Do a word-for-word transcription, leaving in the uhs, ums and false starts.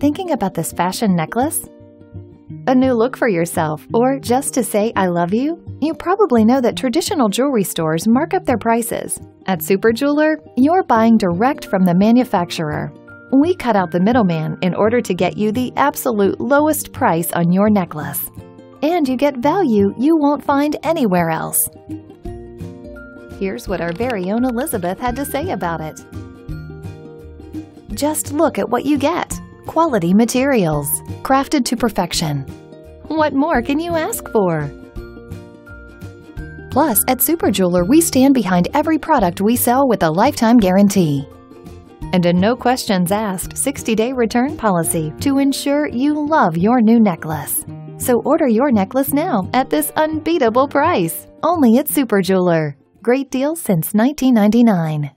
Thinking about this fashion necklace? A new look for yourself, or just to say I love you? You probably know that traditional jewelry stores mark up their prices. At SuperJeweler, you're buying direct from the manufacturer. We cut out the middleman in order to get you the absolute lowest price on your necklace. And you get value you won't find anywhere else. Here's what our very own Elizabeth had to say about it. Just look at what you get. Quality materials, crafted to perfection. What more can you ask for? Plus, at SuperJeweler, we stand behind every product we sell with a lifetime guarantee. And a no questions asked sixty day return policy to ensure you love your new necklace. So order your necklace now at this unbeatable price, only at SuperJeweler. Great deal since nineteen ninety-nine.